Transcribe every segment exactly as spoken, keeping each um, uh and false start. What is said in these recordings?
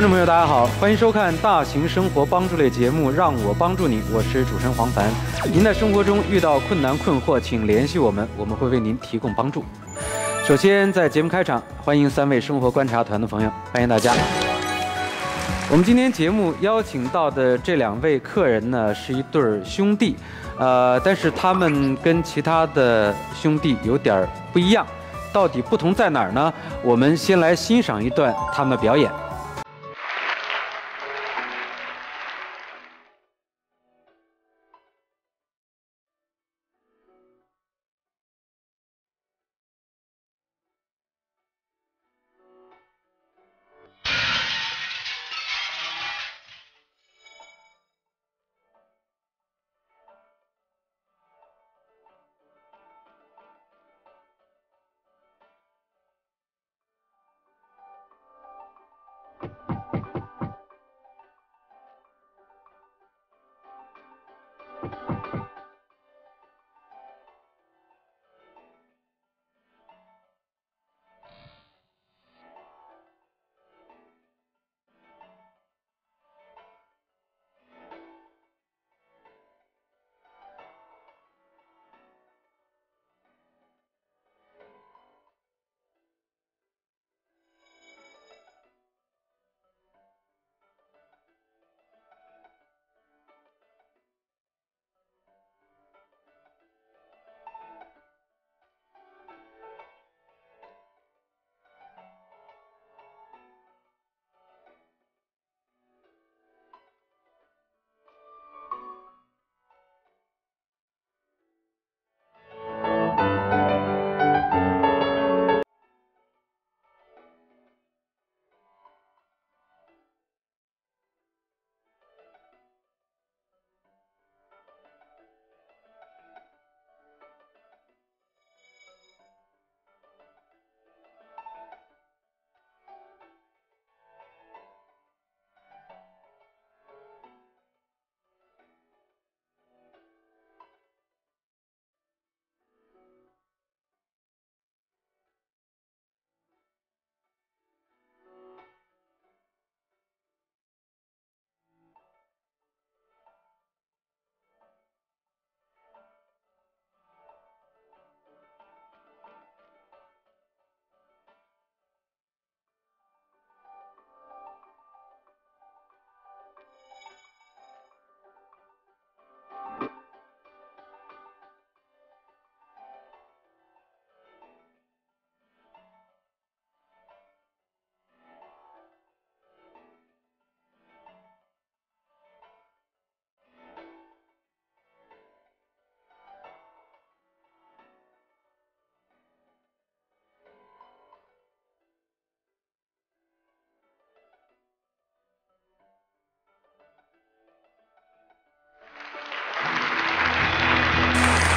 观众朋友，大家好，欢迎收看大型生活帮助类节目《让我帮助你》，我是主持人黄凡。您在生活中遇到困难困惑，请联系我们，我们会为您提供帮助。首先，在节目开场，欢迎三位生活观察团的朋友，欢迎大家。我们今天节目邀请到的这两位客人呢，是一对兄弟，呃，但是他们跟其他的兄弟有点不一样，到底不同在哪儿呢？我们先来欣赏一段他们的表演。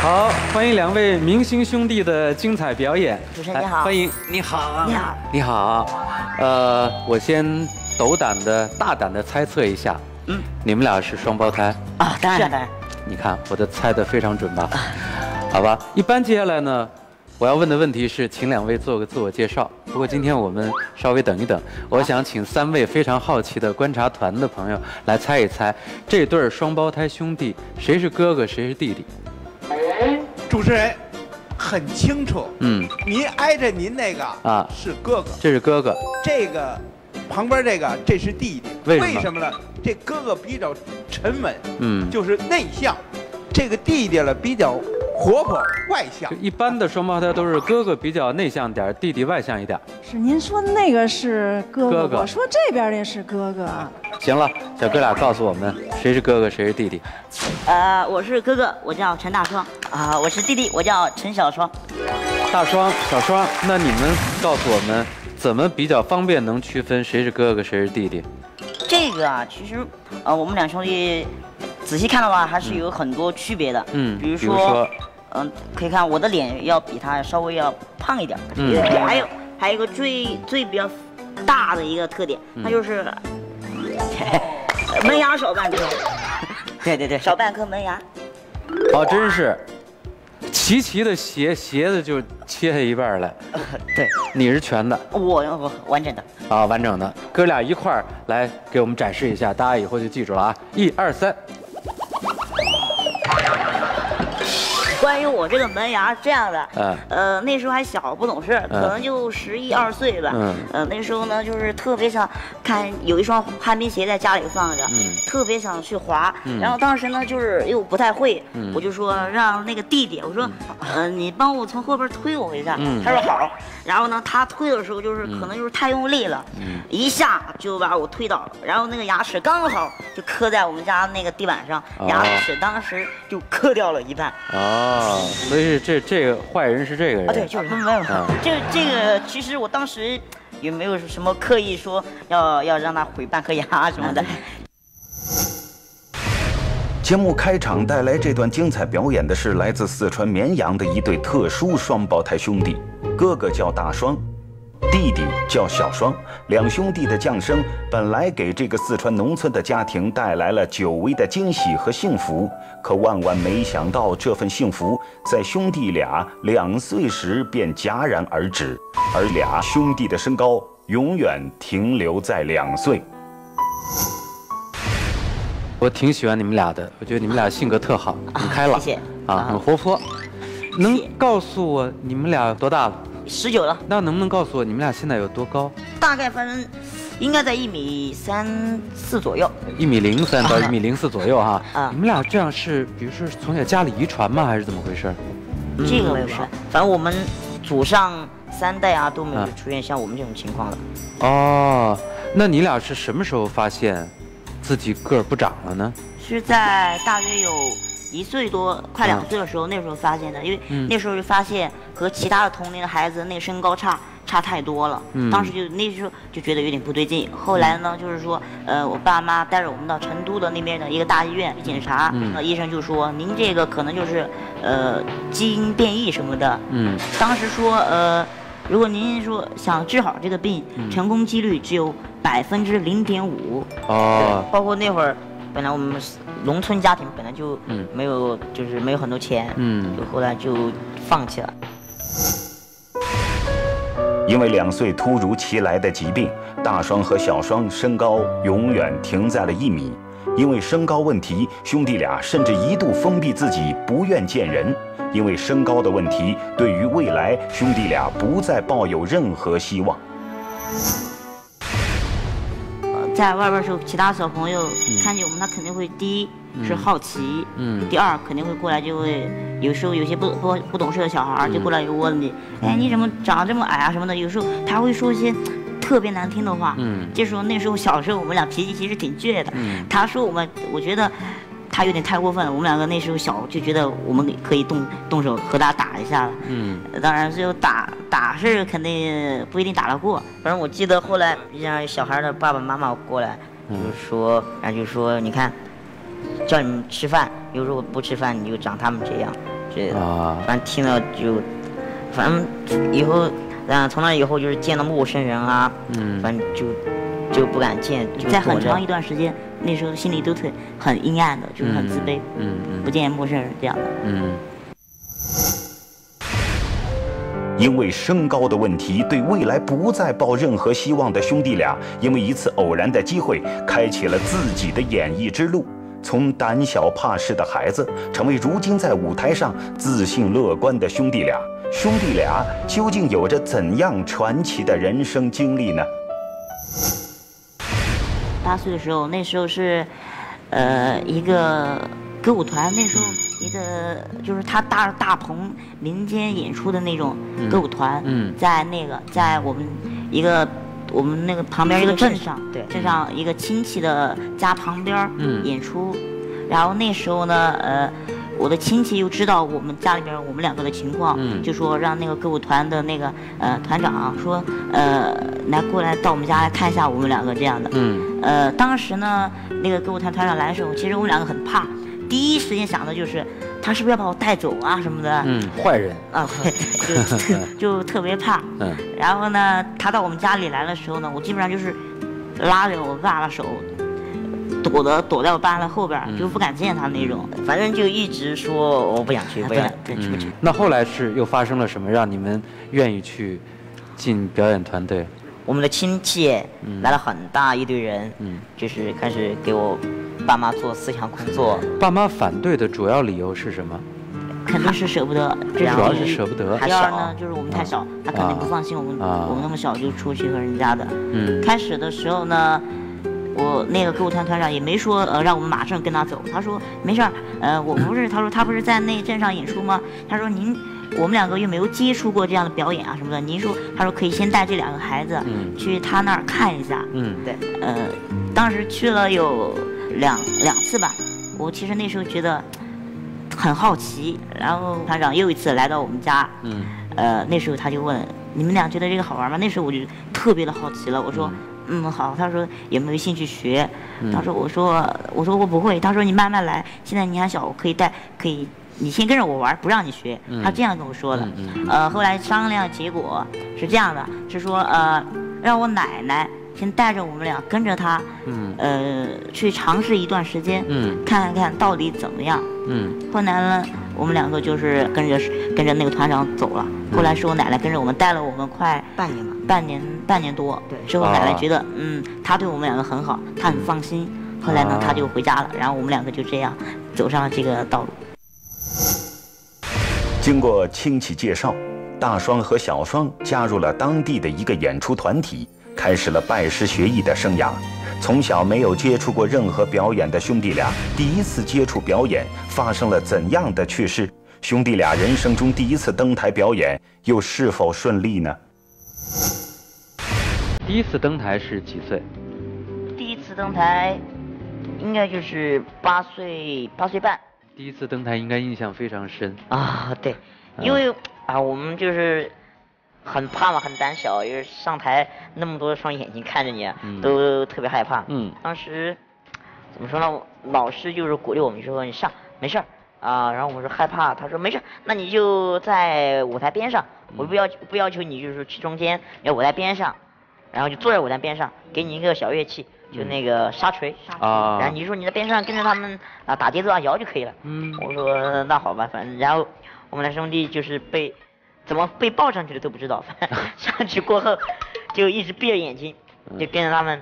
好，欢迎两位明星兄弟的精彩表演。主持人你好，欢迎你好，你好，你好。呃，我先斗胆的、大胆的猜测一下，嗯，你们俩是双胞胎啊？当然，当然。你看我的猜的非常准吧？好吧。一般接下来呢，我要问的问题是，请两位做个自我介绍。不过今天我们稍微等一等，我想请三位非常好奇的观察团的朋友来猜一猜，这对双胞胎兄弟谁是哥哥，谁是弟弟？ 主持人很清楚，嗯，您挨着您那个啊是哥哥，这是哥哥，这个旁边这个这是弟弟，为什么？为什么呢？这哥哥比较沉稳，嗯，就是内向；这个弟弟了比较活泼外向。一般的双胞胎都是哥哥比较内向点，弟弟外向一点。是您说那个是哥哥，哥哥我说这边的是哥哥。行了，小哥俩告诉我们谁是哥哥，谁是弟弟。 呃，我是哥哥，我叫陈大双啊、呃，我是弟弟，我叫陈小双。大双、小双，那你们告诉我们，怎么比较方便能区分谁是哥哥，谁是弟弟？这个啊，其实呃，我们两兄弟仔细看的话，还是有很多区别的。嗯，比如说，嗯、呃，可以看我的脸要比他稍微要胖一点。嗯，还有还有一个最最比较大的一个特点，那、嗯、就是门牙少半颗。对对对，少半颗门牙，哦，真是，齐齐的鞋鞋子就切下一半来。对，你是全的，我我完整的啊，完整的。哥俩一块儿来给我们展示一下，大家以后就记住了啊！一二三。关于我这个门牙这样的，嗯、呃，那时候还小不懂事，嗯、可能就十一二岁吧。嗯、呃，那时候呢，就是特别想看有一双旱冰鞋在家里放着，嗯、特别想去滑。嗯、然后当时呢，就是又不太会，嗯、我就说让那个弟弟，我说，嗯、呃，你帮我从后边推我一下。嗯、他说好。然后呢，他推的时候就是、嗯、可能就是太用力了，嗯、一下就把我推倒了。然后那个牙齿刚好就磕在我们家那个地板上，哦、牙齿当时就磕掉了一半。哦。 啊，所以这这个坏人是这个人啊，对，就是他们。这这个其实我当时也没有什么刻意说要要让他毁半颗牙什么的。节目开场带来这段精彩表演的是来自四川绵阳的一对特殊双胞胎兄弟，哥哥叫大双，弟弟叫小双。两兄弟的降生本来给这个四川农村的家庭带来了久违的惊喜和幸福，可万万没想到，这份幸福在兄弟俩两岁时便戛然而止，而俩兄弟的身高永远停留在两岁。我挺喜欢你们俩的，我觉得你们俩性格特好，很开朗，啊，谢谢啊，很活泼。能告诉我你们俩多大了？ 十九了，那能不能告诉我你们俩现在有多高？大概反正应该在一米三四左右，一米零三到一米零四左右哈。啊，你们俩这样是，比如说从小家里遗传吗，还是怎么回事？这个没有，反正我们祖上三代啊都没有出现像我们这种情况的。哦，那你俩是什么时候发现自己个儿不长了呢？是在大约有 一岁多，快两岁的时候，嗯、那时候发现的，因为那时候就发现和其他的同龄的孩子那身高差差太多了，嗯、当时就那时候就觉得有点不对劲。后来呢，就是说，呃，我爸妈带着我们到成都的那边的一个大医院去检查，嗯、医生就说您这个可能就是呃基因变异什么的。嗯，当时说呃，如果您说想治好这个病，嗯、成功几率只有百分之零点五。哦，包括那会儿。 本来我们农村家庭本来就没有，嗯、就是没有很多钱，嗯，就后来就放弃了。因为两岁突如其来的疾病，大双和小双身高永远停在了一米。因为身高问题，兄弟俩甚至一度封闭自己，不愿见人。因为身高的问题，对于未来，兄弟俩不再抱有任何希望。 在外边的时候，其他小朋友看见我们，他肯定会第一是好奇，嗯，第二肯定会过来，就会有时候有些不不不懂事的小孩就过来问你，哎，你怎么长这么矮啊什么的？有时候他会说一些特别难听的话，嗯，这时候那时候小时候我们俩脾气其实挺倔的，嗯，他说我们，我觉得他有点太过分了，我们两个那时候小就觉得我们可以动动手和他打一下了，嗯，当然最后打。 打是肯定不一定打得过，反正我记得后来让小孩的爸爸妈妈过来，就说，然后就说，你看，叫你们吃饭，有时候不吃饭你就长他们这样，这，反正听了就，反正以后，嗯，从那以后就是见到陌生人啊，嗯，反正就就不敢见，在很长一段时间，那时候心里都很很阴暗的，就是很自卑，嗯嗯，不见陌生人这样的，嗯。 因为身高的问题，对未来不再抱任何希望的兄弟俩，因为一次偶然的机会，开启了自己的演艺之路。从胆小怕事的孩子，成为如今在舞台上自信乐观的兄弟俩。兄弟俩究竟有着怎样传奇的人生经历呢？八岁的时候，那时候是，呃，一个歌舞团，那时候。 一个就是他搭着大棚民间演出的那种歌舞团，嗯嗯、在那个在我们一个我们那个旁边一个镇上，对，镇上一个亲戚的家旁边演出，嗯、然后那时候呢，呃，我的亲戚又知道我们家里边我们两个的情况，嗯、就说让那个歌舞团的那个呃团长说呃来过来到我们家来看一下我们两个这样的，嗯、呃，当时呢那个歌舞团团长来的时候，其实我们两个很怕。 第一时间想的就是，他是不是要把我带走啊什么的？嗯，坏人啊，就就特别怕。嗯，然后呢，他到我们家里来的时候呢，我基本上就是拉着我爸的手，躲的躲在我爸的后边，嗯、就不敢见他那种。反正就一直说我不想去，不想去，去不去。那后来是又发生了什么，让你们愿意去进表演团队？我们的亲戚来了很大一堆人，嗯、就是开始给我爸妈做思想工作。爸妈反对的主要理由是什么？ 肯定是舍不得，这主要是舍不得。还有呢，就是我们太小，他肯定不放心我们，我们那么小就出去和人家的。嗯。开始的时候呢，我那个歌舞团团长也没说呃让我们马上跟他走，他说没事儿，呃我不是，他说他不是在那镇上演出吗？他说您我们两个又没有接触过这样的表演啊什么的，您说他说可以先带这两个孩子去他那儿看一下。嗯，对。呃，当时去了有两两次吧，我其实那时候觉得 很好奇，然后团长又一次来到我们家，嗯，呃，那时候他就问你们俩觉得这个好玩吗？那时候我就特别的好奇了，我说，嗯, 嗯好，他说有没有兴趣学？嗯、他说我说我说我不会，他说你慢慢来，现在你还小，我可以带，可以你先跟着我玩，不让你学，嗯、他这样跟我说的，嗯嗯、呃，后来商量结果是这样的，是说呃让我奶奶 先带着我们俩跟着他，嗯，呃，去尝试一段时间，嗯，看看到底怎么样，嗯。后来呢，我们两个就是跟着跟着那个团长走了。后来是我奶奶跟着我们带了我们快半年吧，半年半年多。对，之后奶奶觉得，嗯，她对我们两个很好，她很放心。后来呢，她就回家了。然后我们两个就这样走上了这个道路。经过亲戚介绍，大双和小双加入了当地的一个演出团体， 开始了拜师学艺的生涯。从小没有接触过任何表演的兄弟俩，第一次接触表演发生了怎样的趣事？兄弟俩人生中第一次登台表演，又是否顺利呢？第一次登台是几岁？第一次登台应该就是八岁，八岁半。第一次登台应该印象非常深啊，对，因为、嗯、啊，我们就是 很怕嘛，很胆小，就是上台那么多双眼睛看着你，嗯、都特别害怕。嗯，当时怎么说呢？老师就是鼓励我们说：“你上，没事儿啊。”然后我们说害怕，他说：“没事，那你就在舞台边上，我不要不要求你就是去中间，你要舞台边上，然后就坐在舞台边上，给你一个小乐器，就那个沙锤，嗯、然后你说你在边上跟着他们啊打节奏啊摇就可以了。”嗯，我说那好吧，反正然后我们俩兄弟就是被 怎么被抱上去的都不知道，上去过后就一直闭着眼睛，就跟着他们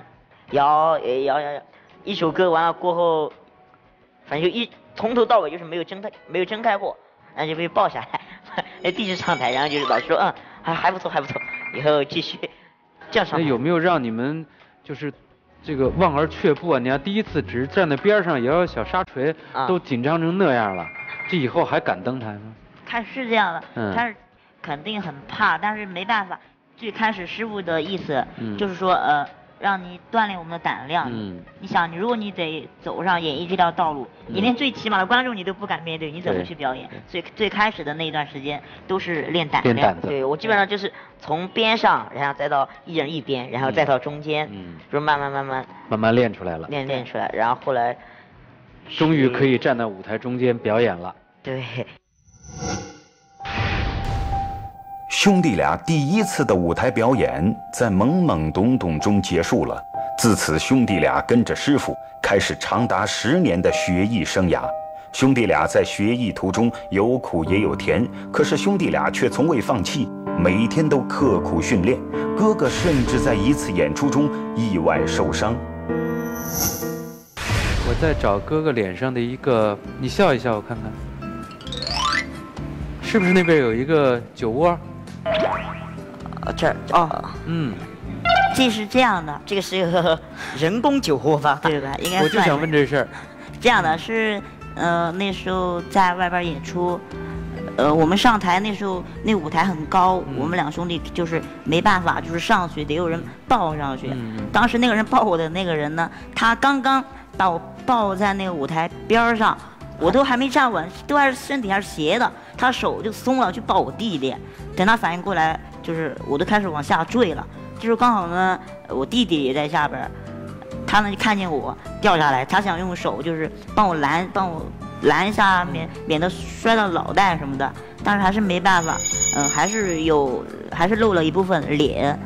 摇摇摇摇，一首歌完了过后，反正就一从头到尾就是没有睁开没有睁开过，然后就被抱下来，第一次上台，然后就是老师说嗯还还不错还不错，以后继续这样上台。那有没有让你们就是这个望而却步啊？你要第一次只是站在边上摇摇小沙锤，嗯、都紧张成那样了，这以后还敢登台吗？看是这样的，嗯、但是 肯定很怕，但是没办法。最开始师傅的意思、嗯、就是说，呃，让你锻炼我们的胆量。嗯、你想，你如果你得走上演艺这条道路，嗯、你连最起码的观众你都不敢面对，你怎么去表演？所以最开始的那一段时间都是练胆量。练胆子。对，我基本上就是从边上，然后再到一人一边，然后再到中间，嗯、就慢慢慢慢慢慢练出来了。练练出来，然后后来终于可以站在舞台中间表演了。对。 兄弟俩第一次的舞台表演在懵懵懂懂中结束了。自此，兄弟俩跟着师傅开始长达十年的学艺生涯。兄弟俩在学艺途中有苦也有甜，可是兄弟俩却从未放弃，每天都刻苦训练。哥哥甚至在一次演出中意外受伤。我在找哥哥脸上的一个，你笑一笑，我看看，是不是那边有一个酒窝？ 啊，这儿啊，嗯，这是这样的，这个是个人工酒窝吧，对吧？应该我就想问这事儿。这样的是，呃，那时候在外边演出，呃，我们上台那时候那舞台很高，嗯、我们两兄弟就是没办法，就是上去得有人抱上去。嗯、当时那个人抱我的那个人呢，他刚刚把我抱在那个舞台边上，我都还没站稳，都还是身体还是斜的，他手就松了，去抱我弟弟。等他反应过来， 就是我都开始往下坠了，就是刚好呢，我弟弟也在下边，他呢就看见我掉下来，他想用手就是帮我拦，帮我拦一下，免免得摔到脑袋什么的，但是还是没办法，嗯，还是有，还是露了一部分脸，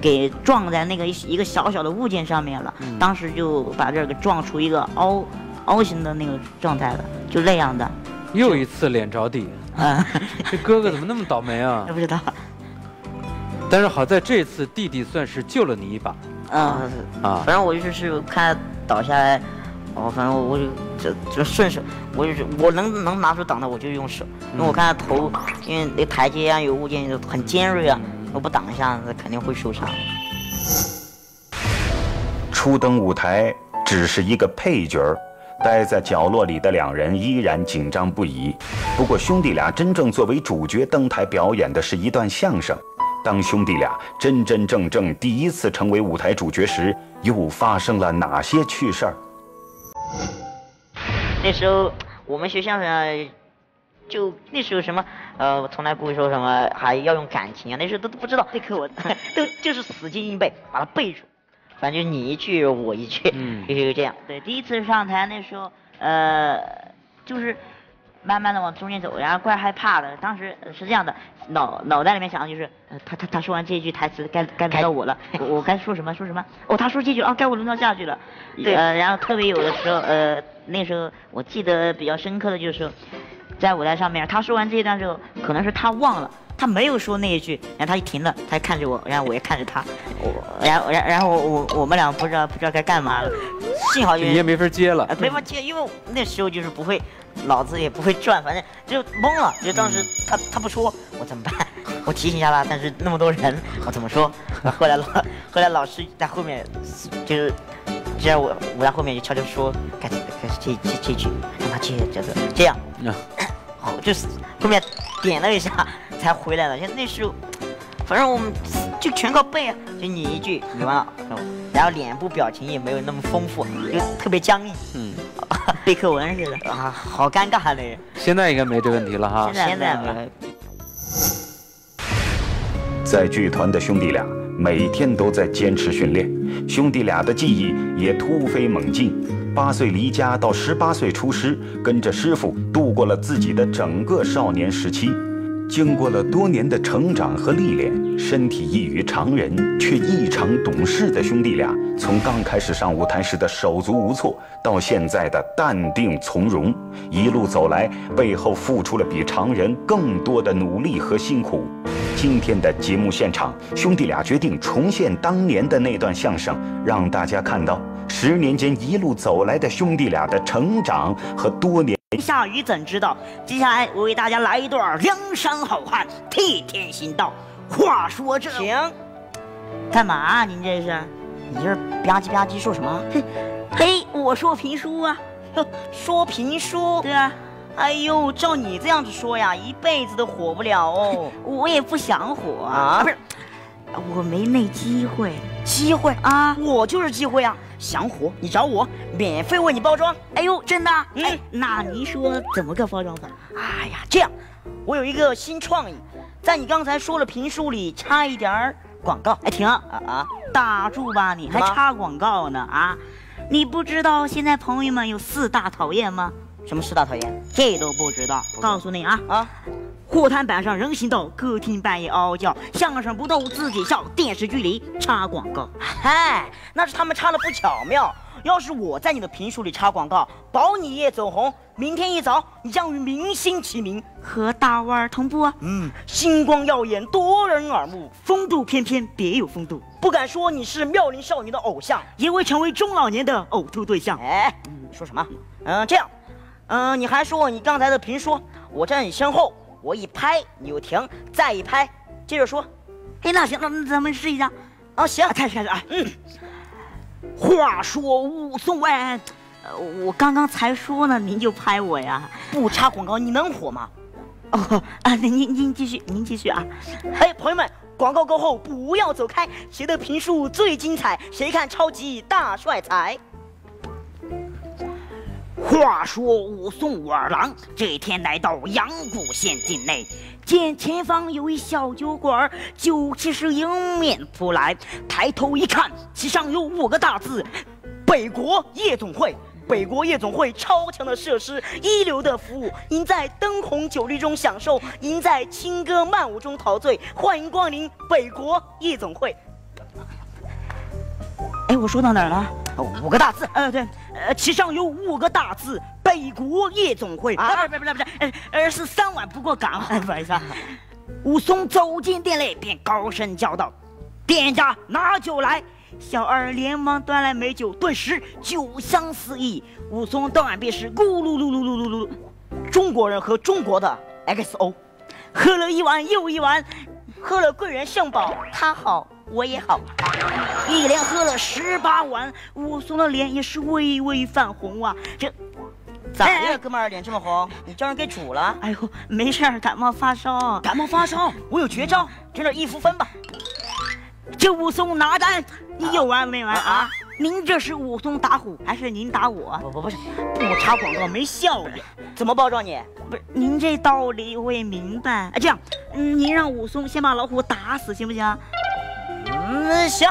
给撞在那个一个小小的物件上面了，嗯、当时就把这儿给撞出一个凹凹形的那个状态了，就那样的。又一次脸着地，啊、嗯，这哥哥怎么那么倒霉啊？不知道。但是好在这次弟弟算是救了你一把。嗯啊，反正我就是看倒下来，哦，反正我就就就顺手，我就是我能能拿出挡的我就用手，因为我看他头，因为那台阶啊有物件很尖锐啊，我不挡一下那肯定会受伤。初登舞台只是一个配角，待在角落里的两人依然紧张不已。不过兄弟俩真正作为主角登台表演的是一段相声。当兄弟俩真真正正第一次成为舞台主角时，又发生了哪些趣事儿？那时候我们学相声，就那时候什么呃，我从来不会说什么还要用感情啊，那时候都都不知道。那课我都就是死记硬背，把它背住。反正就你一句我一句，嗯，就是这样。对，第一次上台那时候，呃，就是。慢慢的往中间走，然后怪害怕的。当时是这样的，脑脑袋里面想的就是，呃、他他他说完这一句台词，该该轮到我了，我我该说什么说什么。哦，他说这句，哦，该我轮到下去了。对。呃，然后特别有的时候，呃，那时候我记得比较深刻的就是，在舞台上面，他说完这一段之后，可能是他忘了，他没有说那一句，然后他就停了，他就看着我，然后我也看着他，我然后然然后我我们俩不知道不知道该干嘛了。幸好你也没法接了，没法接，因为那时候就是不会。脑子也不会转，反正就懵了。就当时他他不说，我怎么办？我提醒一下吧，但是那么多人，我怎么说？后来老后来老师在后面，就是就在我我在后面就悄悄说，赶紧开始这这这句，让他接这个这样，就是后面点了一下才回来了。就那时候，反正我们就全靠背啊，就你一句，你完了，然后脸部表情也没有那么丰富，就特别僵硬。嗯。背课文似的啊，好尴尬的人。现在应该没这问题了哈。现在没。在剧团的兄弟俩每天都在坚持训练，兄弟俩的技艺也突飞猛进。八岁离家到十八岁出师，跟着师傅度过了自己的整个少年时期。经过了多年的成长和历练，身体异于常人却异常懂事的兄弟俩，从刚开始上舞台时的手足无措，到现在的淡定从容，一路走来，背后付出了比常人更多的努力和辛苦。今天的节目现场，兄弟俩决定重现当年的那段相声，让大家看到十年间一路走来的兄弟俩的成长和多年。下雨怎知道？接下来我为大家来一段《梁山好汉替天行道》。话说这停，干嘛啊？您这是？你这吧唧吧唧说什么？嘿，嘿，我说评书啊，说评书。对啊。哎呦，照你这样子说呀，一辈子都火不了哦。我也不想火啊。不是，我没那机会。机会啊！我就是机会啊！想火，你找我，免费为你包装。哎呦，真的？嗯、哎，那您说怎么个包装法？哎呀，这样，我有一个新创意，在你刚才说的评书里插一点儿广告。哎，停啊啊！打住吧你，你还插广告呢啊？你不知道现在朋友们有四大讨厌吗？什么四大讨厌？这都不知道？告诉你啊啊！货摊板上人行道，歌厅半夜嗷嗷叫，相声不逗自己笑，电视剧里插广告。嗨，那是他们插的不巧妙。要是我在你的评书里插广告，保你一夜走红。明天一早，你将与明星齐名，和大腕儿同步啊。嗯，星光耀眼，夺人耳目，风度翩翩，别有风度。不敢说你是妙龄少女的偶像，也会成为中老年的呕吐对象。哎，你说什么？嗯、呃，这样，嗯、呃，你还说你刚才的评说，我站你身后。我一拍，你又停，再一拍，接着说。哎，那行，那那咱们试一下。啊，行，开始开始啊。嗯。话说武松哎，呃，我刚刚才说呢，您就拍我呀。不插广告，你能火吗？哦啊，您您您继续，您继续啊。哎，朋友们，广告过后不要走开，谁的评述最精彩，谁看超级大帅才。话说武松武二郎这天来到阳谷县境内，见前方有一小酒馆，酒气是迎面扑来。抬头一看，其上有五个大字：北国夜总会。北国夜总会超强的设施，一流的服务，您在灯红酒绿中享受，您在轻歌曼舞中陶醉。欢迎光临北国夜总会。哎，我说到哪儿了？五个大字，呃，对，呃，其上有五个大字，北国夜总会啊，不是不是不是，呃，而是三碗不过岗。不好意思啊。武松走进店内，便高声叫道：“店家，拿酒来！”小二连忙端来美酒，顿时酒香四溢。武松到岸便是咕噜噜噜噜噜噜，中国人和中国的 X O， 喝了一碗又一碗，喝了贵人圣宝，他好我也好，一连喝了十八碗，武松的脸也是微微泛红啊。这咋的呀，哥们儿脸这么红？你叫人给煮了？哎呦，没事儿，感冒发烧。感冒发烧，我有绝招，整点益肤芬吧。这武松拿着，你有完没完啊？您这是武松打虎，还是您打我？不不不是，我插广告没效益，怎么包装你？不是，您这道理我也明白。哎，这样，您让武松先把老虎打死，行不行？嗯，行。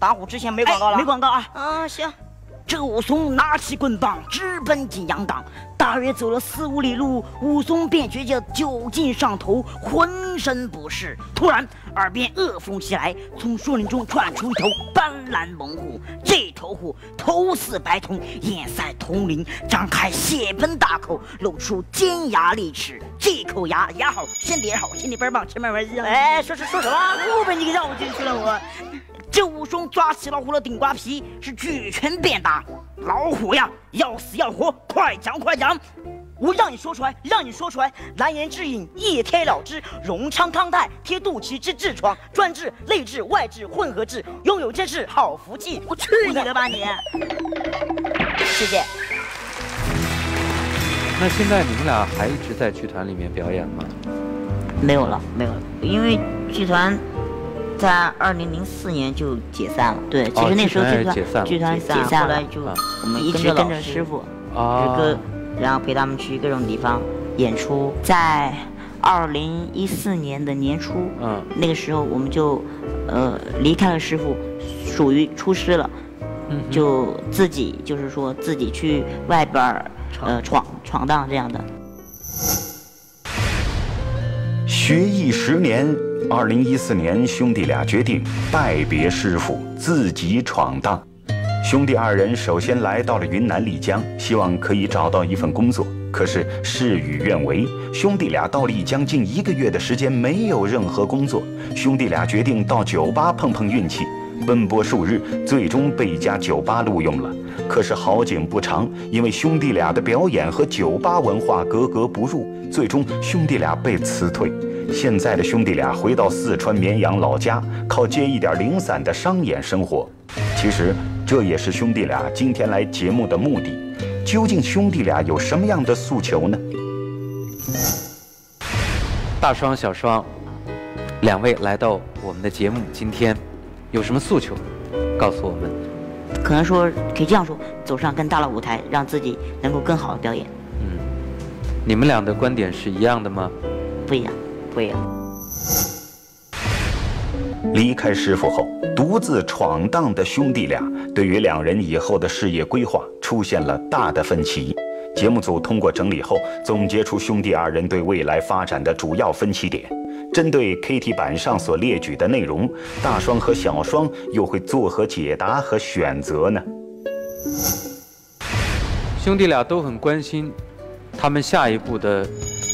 打虎之前没广告了？没广告啊。啊，行。这武松拿起棍棒，直奔景阳冈。大约走了四五里路，武松便觉得酒劲上头，浑身不适。突然，耳边恶风袭来，从树林中窜出一头斑斓猛虎。这头虎头似白铜，眼赛铜铃，张开血盆大口，露出尖牙利齿。这口牙牙好，身体也好，身体倍儿棒。前面玩笑，哎，说说说什么？又被你给绕进去了我。这武松抓起老虎的顶瓜皮，是举拳便打。老虎呀，要死要活，快讲快讲！我让你说出来，让你说出来！难言之隐，一贴了之。荣昌康泰，贴肚脐之痔疮，专治内痔外痔混合痔，拥有真是好福气。我去你的吧你！谢谢。那现在你们俩还一直在剧团里面表演吗？没有了，没有了，因为剧团。在二零零四年就解散了，对，其实那时候剧团剧团解散，后来就我们一直跟着师傅，啊，然后陪他们去各种地方演出。在二零一四年的年初，嗯，那个时候我们就呃离开了师傅，属于出师了，嗯，就自己就是说自己去外边呃闯闯荡这样的。学艺十年。二零一四年，兄弟俩决定拜别师傅，自己闯荡。兄弟二人首先来到了云南丽江，希望可以找到一份工作。可是事与愿违，兄弟俩到丽江近一个月的时间没有任何工作。兄弟俩决定到酒吧碰碰运气，奔波数日，最终被一家酒吧录用了。可是好景不长，因为兄弟俩的表演和酒吧文化格格不入，最终兄弟俩被辞退。现在的兄弟俩回到四川绵阳老家，靠接一点零散的商演生活。其实这也是兄弟俩今天来节目的目的。究竟兄弟俩有什么样的诉求呢？大双、小双，两位来到我们的节目，今天有什么诉求？告诉我们。可能说可以这样说，走上更大的舞台，让自己能够更好的表演。嗯，你们俩的观点是一样的吗？不一样。会啊。离开师傅后，独自闯荡的兄弟俩，对于两人以后的事业规划出现了大的分歧。节目组通过整理后，总结出兄弟二人对未来发展的主要分歧点。针对 K T 版上所列举的内容，大双和小双又会作何解答和选择呢？兄弟俩都很关心他们下一步的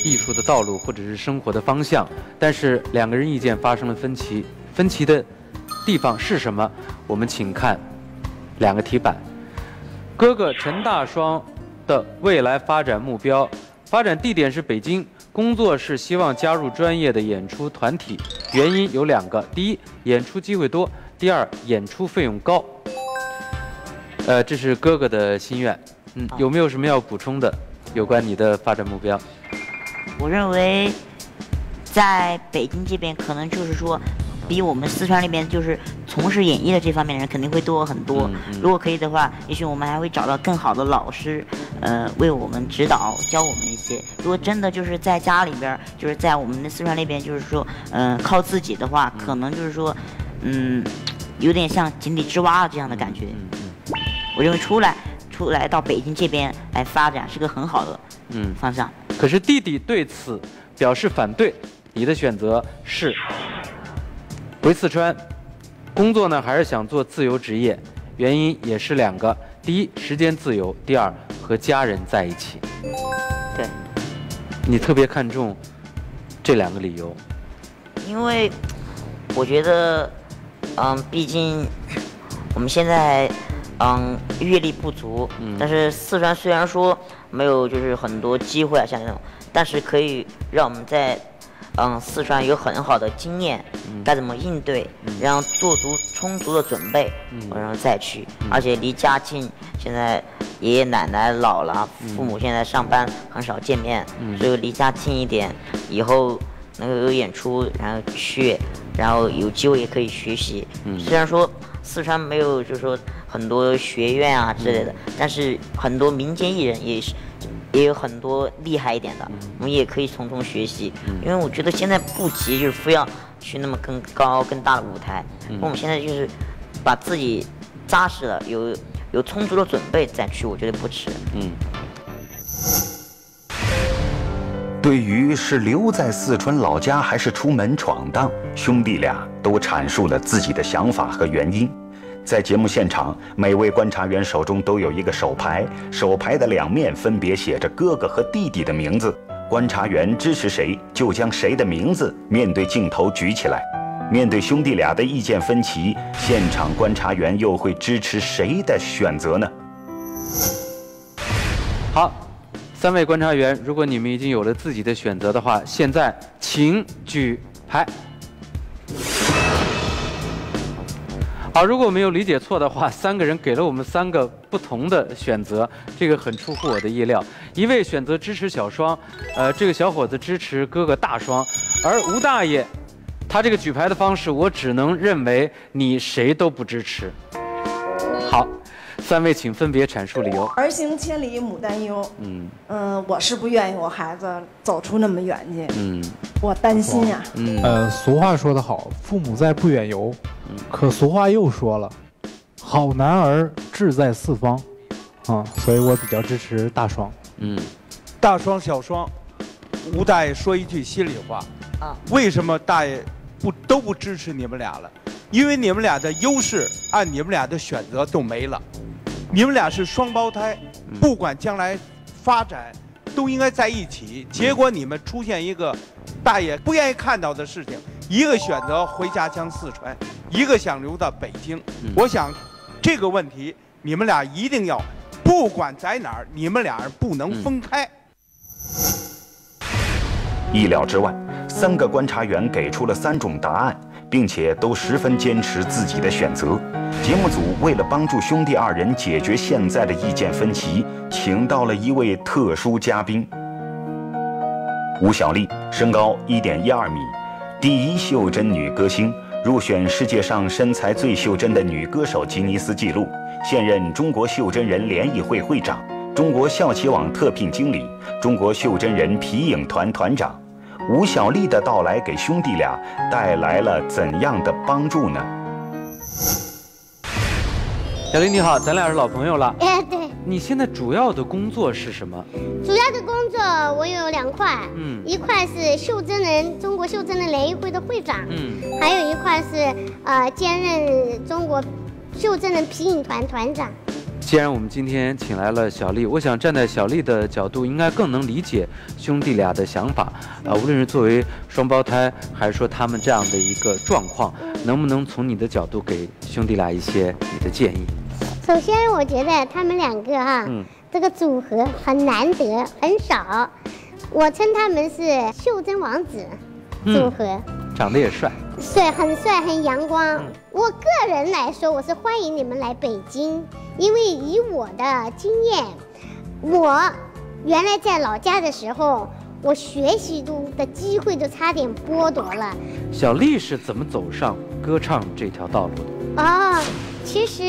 艺术的道路或者是生活的方向，但是两个人意见发生了分歧，分歧的地方是什么？我们请看两个题板。哥哥陈大双的未来发展目标，发展地点是北京，工作是希望加入专业的演出团体，原因有两个：第一，演出机会多；第二，演出费用高。呃，这是哥哥的心愿。嗯，有没有什么要补充的有关你的发展目标？我认为，在北京这边可能就是说，比我们四川那边就是从事演艺的这方面的人肯定会多很多。嗯嗯、如果可以的话，也许我们还会找到更好的老师，呃，为我们指导教我们一些。如果真的就是在家里边，就是在我们的四川那边，就是说，呃，靠自己的话，可能就是说，嗯，有点像井底之蛙这样的感觉。我认为出来，出来到北京这边来发展是个很好的嗯方向。嗯，可是弟弟对此表示反对，你的选择是回四川，工作呢还是想做自由职业，原因也是两个：第一，时间自由；第二，和家人在一起。对，你特别看重这两个理由，因为我觉得，嗯，毕竟我们现在。 嗯，阅历不足，但是四川虽然说没有就是很多机会啊，像这种，但是可以让我们在嗯四川有很好的经验，该怎么应对，然后做足充足的准备，然后再去，而且离家近，现在爷爷奶奶老了，父母现在上班很少见面，所以离家近一点，以后能够有演出，然后去，然后有机会也可以学习，虽然说。 四川没有，就是说很多学院啊之类的，嗯、但是很多民间艺人也是，也有很多厉害一点的，嗯、我们也可以从中学习。嗯、因为我觉得现在不急，就是非要去那么更高更大的舞台。嗯、我们现在就是把自己扎实了，有有充足的准备再去，我觉得不迟。嗯。对于是留在四川老家还是出门闯荡，兄弟俩都阐述了自己的想法和原因。 在节目现场，每位观察员手中都有一个手牌，手牌的两面分别写着哥哥和弟弟的名字。观察员支持谁，就将谁的名字面对镜头举起来。面对兄弟俩的意见分歧，现场观察员又会支持谁的选择呢？好，三位观察员，如果你们已经有了自己的选择的话，现在请举牌。 好，如果我没有理解错的话，三个人给了我们三个不同的选择，这个很出乎我的意料。一位选择支持小双，呃，这个小伙子支持哥哥大双，而吴大爷，他这个举牌的方式，我只能认为你谁都不支持。好，三位请分别阐述理由。儿行千里母担忧。嗯嗯、呃，我是不愿意我孩子走出那么远去。嗯，我担心呀、啊。嗯，呃，俗话说得好，父母在，不远游。 可俗话又说了，好男儿志在四方，啊、嗯，所以我比较支持大双。嗯，大双、小双，吴大爷说一句心里话啊，为什么大爷不都不支持你们俩了？因为你们俩的优势按你们俩的选择都没了，你们俩是双胞胎，不管将来发展都应该在一起。结果你们出现一个大爷不愿意看到的事情。 一个选择回家乡四川，一个想留在北京。嗯、我想，这个问题你们俩一定要，不管在哪儿，你们俩不能分开。嗯、意料之外，三个观察员给出了三种答案，并且都十分坚持自己的选择。节目组为了帮助兄弟二人解决现在的意见分歧，请到了一位特殊嘉宾——吴小莉，身高 一点一二米。 第一袖珍女歌星，入选世界上身材最袖珍的女歌手吉尼斯纪录，现任中国袖珍人联谊会会长、中国校企网特聘经理、中国袖珍人皮影团团长。吴小莉的到来给兄弟俩带来了怎样的帮助呢？小莉你好，咱俩是老朋友了。哎，对。你现在主要的工作是什么？主要的工作我有两块，嗯，一块是袖珍人中国袖珍人联谊会的会长，嗯，还有一块是呃兼任中国袖珍人皮影团团长。既然我们今天请来了小莉，我想站在小莉的角度，应该更能理解兄弟俩的想法。啊、呃，无论是作为双胞胎，还是说他们这样的一个状况，能不能从你的角度给兄弟俩一些你的建议？ 首先，我觉得他们两个啊，嗯、这个组合很难得，很少。我称他们是袖珍王子组合、嗯，长得也帅，帅很帅，很阳光。嗯、我个人来说，我是欢迎你们来北京，因为以我的经验，我原来在老家的时候，我学习中的机会都差点剥夺了。小莉是怎么走上歌唱这条道路的？哦。 其实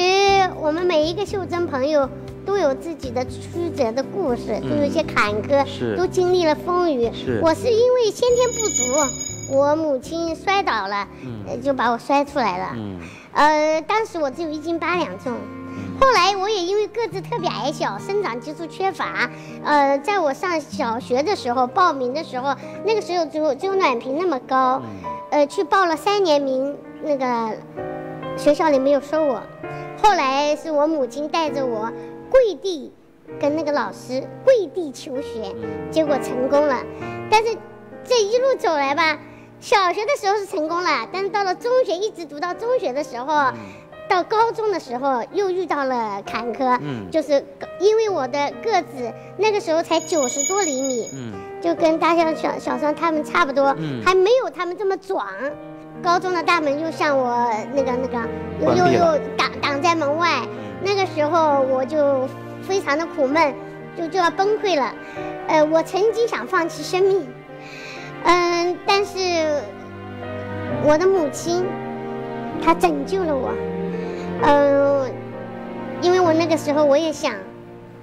我们每一个袖珍朋友都有自己的曲折的故事，嗯、都有一些坎坷，都经历了风雨。是我是因为先天不足，我母亲摔倒了，嗯、就把我摔出来了。嗯、呃，当时我只有一斤八两重。后来我也因为个子特别矮小，生长激素缺乏，呃，在我上小学的时候报名的时候，那个时候只有只有暖瓶那么高，嗯、呃，去报了三年名那个。学校里没有收我。后来是我母亲带着我跪地跟那个老师跪地求学，结果成功了。但是这一路走来吧，小学的时候是成功了，但是到了中学，一直读到中学的时候。嗯 到高中的时候又遇到了坎坷，嗯，就是因为我的个子那个时候才九十多厘米，嗯，就跟大象小小双他们差不多，嗯，还没有他们这么壮。高中的大门又向我那个那个又又又挡挡在门外，那个时候我就非常的苦闷，就就要崩溃了。呃，我曾经想放弃生命，嗯，但是我的母亲她拯救了我。 嗯、呃，因为我那个时候我也想，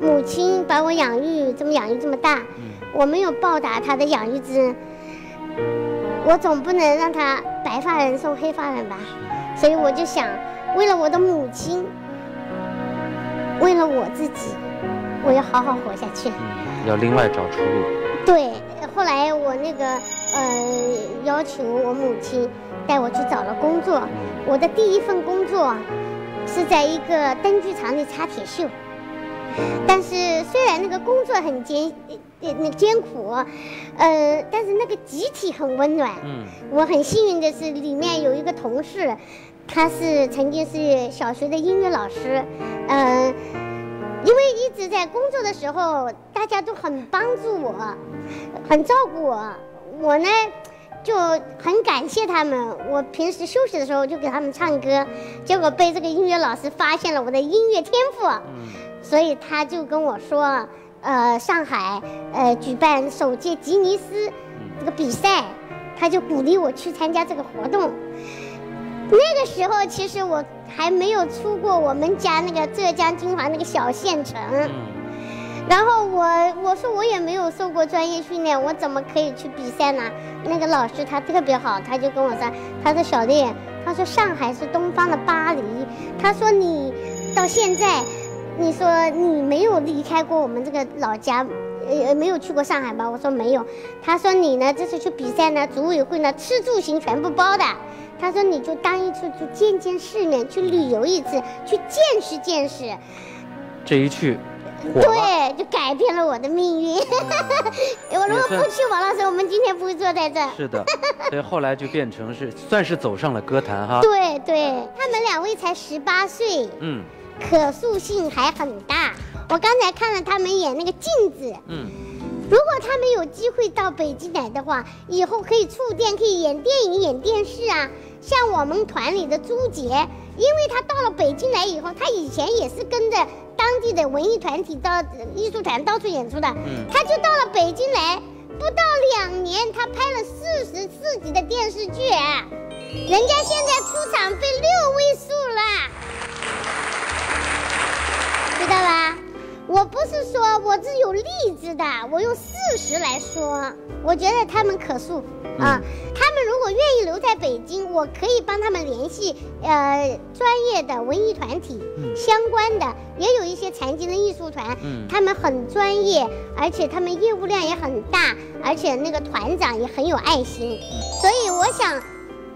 母亲把我养育这么养育这么大，我没有报答她的养育之恩，我总不能让她白发人送黑发人吧，所以我就想，为了我的母亲，为了我自己，我要好好活下去，要另外找出路。对，后来我那个呃要求我母亲带我去找了工作，我的第一份工作。 是在一个灯具厂里擦铁锈，但是虽然那个工作很艰，那艰苦，呃，但是那个集体很温暖。嗯，我很幸运的是，里面有一个同事，他是曾经是小学的音乐老师，嗯、呃，因为一直在工作的时候，大家都很帮助我，很照顾我，我呢。 就很感谢他们。我平时休息的时候就给他们唱歌，结果被这个音乐老师发现了我的音乐天赋，所以他就跟我说，呃，上海呃举办首届吉尼斯这个比赛，他就鼓励我去参加这个活动。那个时候其实我还没有出过我们家那个浙江金华那个小县城。 然后我我说我也没有受过专业训练，我怎么可以去比赛呢？那个老师他特别好，他就跟我说，他说小丽，他说上海是东方的巴黎，他说你到现在，你说你没有离开过我们这个老家，呃没有去过上海吧？我说没有。他说你呢这次去比赛呢，组委会呢吃住行全部包的。他说你就当一次去见见世面，去旅游一次，去见识见识。这一去。 对，就改变了我的命运。我如果不去王老师，我们今天不会坐在这。是的，所以后来就变成是算是走上了歌坛哈。对对，他们两位才十八岁，嗯，可塑性还很大。我刚才看了他们演那个《镜子》，嗯，如果他们有机会到北京来的话，以后可以触电，可以演电影、演电视啊。像我们团里的朱杰，因为他到了北京来以后，他以前也是跟着。 当地的文艺团体到艺术团到处演出的，他就到了北京来，不到两年，他拍了四十四集的电视剧，人家现在出场费六位数了，知道吧？我不是说我是有例子的，我用事实来说，我觉得他们可塑。 啊，他们如果愿意留在北京，我可以帮他们联系呃专业的文艺团体、嗯、相关的，也有一些残疾的艺术团，嗯、他们很专业，而且他们业务量也很大，而且那个团长也很有爱心，所以我想，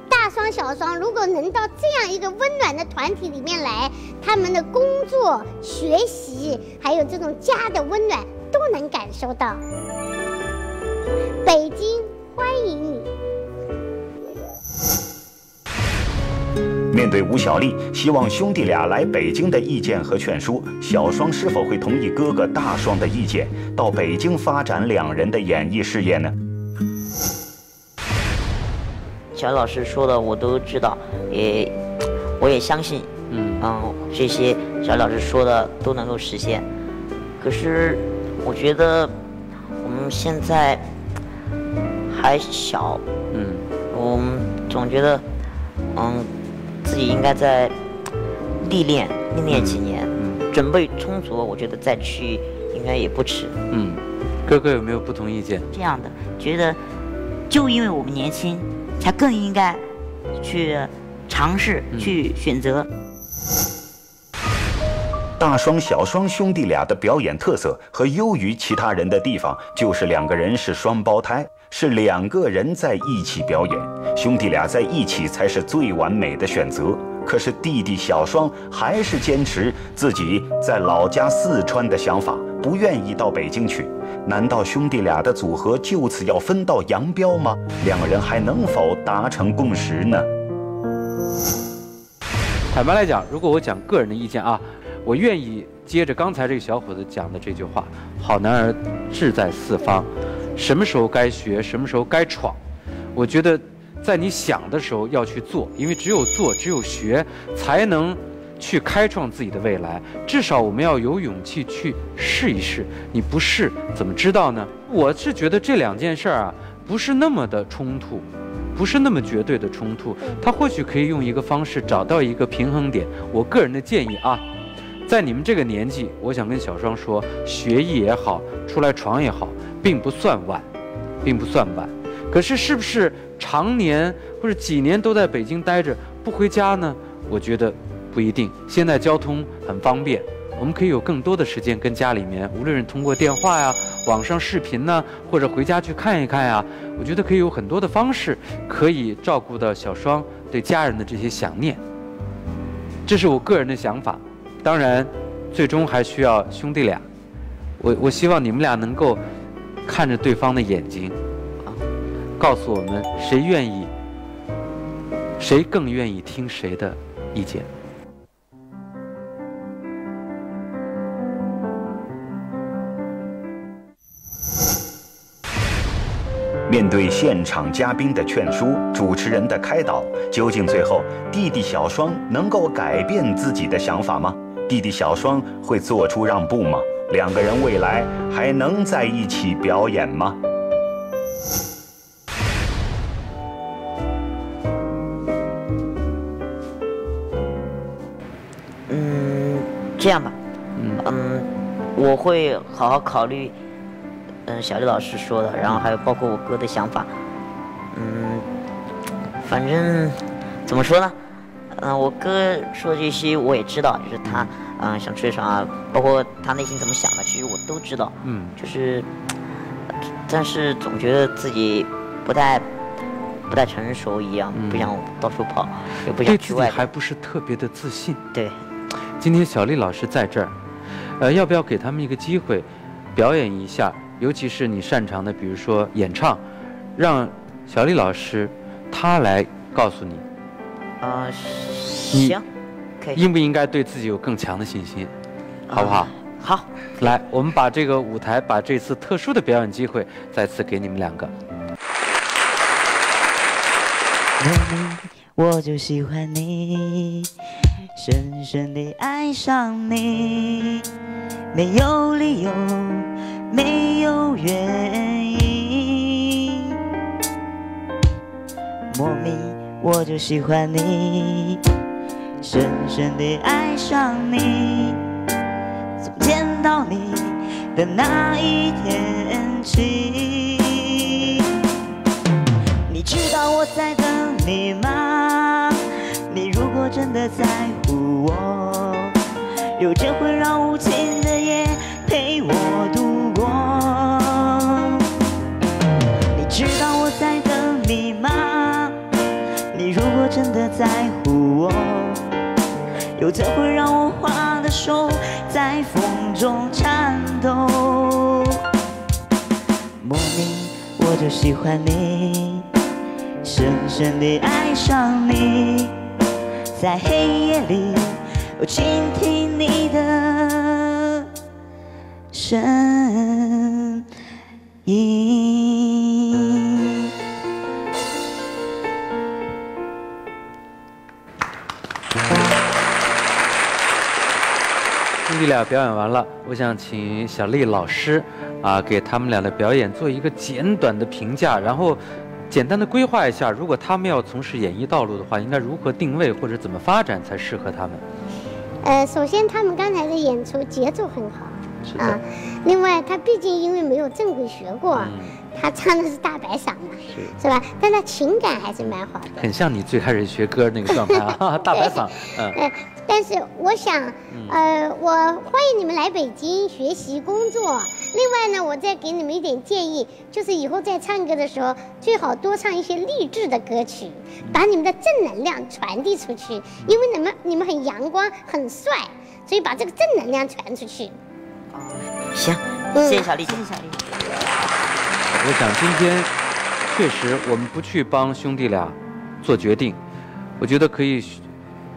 大双小双如果能到这样一个温暖的团体里面来，他们的工作、学习，还有这种家的温暖都能感受到。北京。 欢迎你。面对吴小莉希望兄弟俩来北京的意见和劝说，小双是否会同意哥哥大双的意见，到北京发展两人的演艺事业呢？乔老师说的我都知道，也我也相信，嗯嗯，这些乔老师说的都能够实现。可是我觉得我们现在。 还小，嗯，我们总觉得，嗯，自己应该再历练历练几年，嗯，准备充足，我觉得再去应该也不迟。嗯，哥哥有没有不同意见？这样的，觉得就因为我们年轻，才更应该去尝试、嗯、去选择。 大双、小双兄弟俩的表演特色和优于其他人的地方，就是两个人是双胞胎，是两个人在一起表演，兄弟俩在一起才是最完美的选择。可是弟弟小双还是坚持自己在老家四川的想法，不愿意到北京去。难道兄弟俩的组合就此要分道扬镳吗？两人还能否达成共识呢？坦白来讲，如果我讲个人的意见啊，我愿意接着刚才这个小伙子讲的这句话：“好男儿志在四方，什么时候该学，什么时候该闯。”我觉得。 在你想的时候要去做，因为只有做，只有学，才能去开创自己的未来。至少我们要有勇气去试一试。你不试怎么知道呢？我是觉得这两件事儿啊，不是那么的冲突，不是那么绝对的冲突。它或许可以用一个方式找到一个平衡点。我个人的建议啊，在你们这个年纪，我想跟小双说，学艺也好，出来闯也好，并不算晚，并不算晚。 可是，是不是常年或者几年都在北京待着不回家呢？我觉得不一定。现在交通很方便，我们可以有更多的时间跟家里面，无论是通过电话呀、网上视频呐，或者回家去看一看呀，我觉得可以有很多的方式可以照顾到小双对家人的这些想念。这是我个人的想法，当然，最终还需要兄弟俩。我我希望你们俩能够看着对方的眼睛。 告诉我们谁愿意，谁更愿意听谁的意见。面对现场嘉宾的劝说，主持人的开导，究竟最后弟弟小双能够改变自己的想法吗？弟弟小双会做出让步吗？两个人未来还能在一起表演吗？ 这样吧，嗯，我会好好考虑，嗯，小丽老师说的，然后还有包括我哥的想法，嗯，反正怎么说呢，嗯，我哥说这些我也知道，就是他，嗯，想吹爽啊，包括他内心怎么想的，其实我都知道，嗯，就是，但是总觉得自己不太。 不太成熟一样，不想到处跑，嗯、也不想去外面。对自己还不是特别的自信。对，今天小丽老师在这儿，呃，要不要给他们一个机会，表演一下？尤其是你擅长的，比如说演唱，让小丽老师她来告诉你。啊、呃，行，可以。应不应该对自己有更强的信心，好不好？呃、好。来，我们把这个舞台，把这次特殊的表演机会，再次给你们两个。 我就喜欢你，深深地爱上你，没有理由，没有原因。莫名我就喜欢你，深深地爱上你，从见到你的那一天起。 知道我在等你吗？你如果真的在乎我，有着会让无情的夜陪我度过。你知道我在等你吗？你如果真的在乎我，有着会让我花的手在风中颤抖。莫名我就喜欢你。 深深地爱上你，在黑夜里，我倾听你的声音。兄弟俩表演完了，我想请小丽老师啊，给他们俩的表演做一个简短的评价，然后。 简单的规划一下，如果他们要从事演艺道路的话，应该如何定位或者怎么发展才适合他们？呃，首先他们刚才的演出节奏很好，是的、啊。另外，他毕竟因为没有正规学过，嗯、他唱的是大白嗓嘛， 是, 是吧？但他情感还是蛮好的。很像你最开始学歌那个状态啊，大白嗓。嗯。呃但是我想，呃，我欢迎你们来北京学习工作。另外呢，我再给你们一点建议，就是以后在唱歌的时候，最好多唱一些励志的歌曲，把你们的正能量传递出去。因为你们你们很阳光，很帅，所以把这个正能量传出去。行，谢谢小丽姐，谢谢小丽姐。我想今天确实我们不去帮兄弟俩做决定，我觉得可以。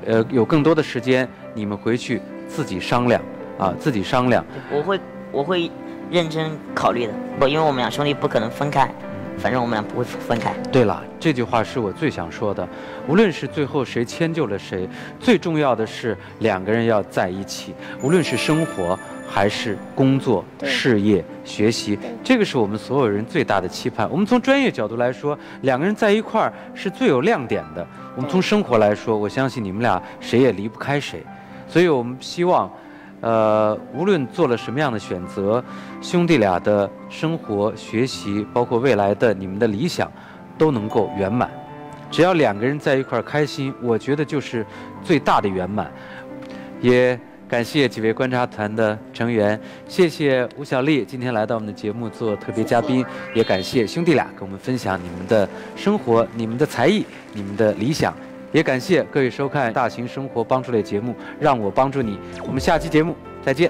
呃，有更多的时间，你们回去自己商量啊，自己商量。我会，我会认真考虑的。我因为我们俩兄弟不可能分开，反正我们俩不会分开。对了，这句话是我最想说的。无论是最后谁迁就了谁，最重要的是两个人要在一起。无论是生活还是工作、事业、学习，这个是我们所有人最大的期盼。我们从专业角度来说，两个人在一块儿是最有亮点的。 我们从生活来说，我相信你们俩谁也离不开谁，所以我们希望，呃，无论做了什么样的选择，兄弟俩的生活、学习，包括未来的你们的理想，都能够圆满。只要两个人在一块儿开心，我觉得就是最大的圆满。也感谢几位观察团的成员，谢谢吴小莉今天来到我们的节目做特别嘉宾，也感谢兄弟俩跟我们分享你们的生活、你们的才艺。 你们的理想，也感谢各位收看大型生活帮助类节目《让我帮助你》，我们下期节目再见。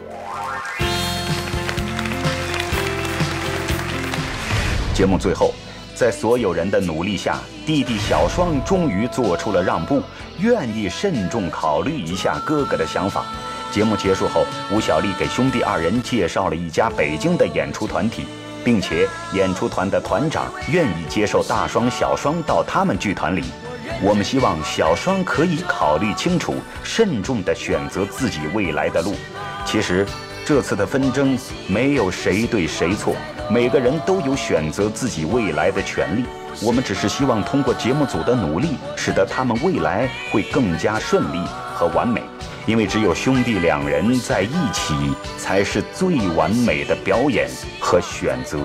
节目最后，在所有人的努力下，弟弟小双终于做出了让步，愿意慎重考虑一下哥哥的想法。节目结束后，吴小莉给兄弟二人介绍了一家北京的演出团体。 并且，演出团的团长愿意接受大双、小双到他们剧团里。我们希望小双可以考虑清楚，慎重地选择自己未来的路。其实，这次的纷争没有谁对谁错，每个人都有选择自己未来的权利。我们只是希望通过节目组的努力，使得他们未来会更加顺利和完美。因为只有兄弟两人在一起，才是最完美的表演和选择。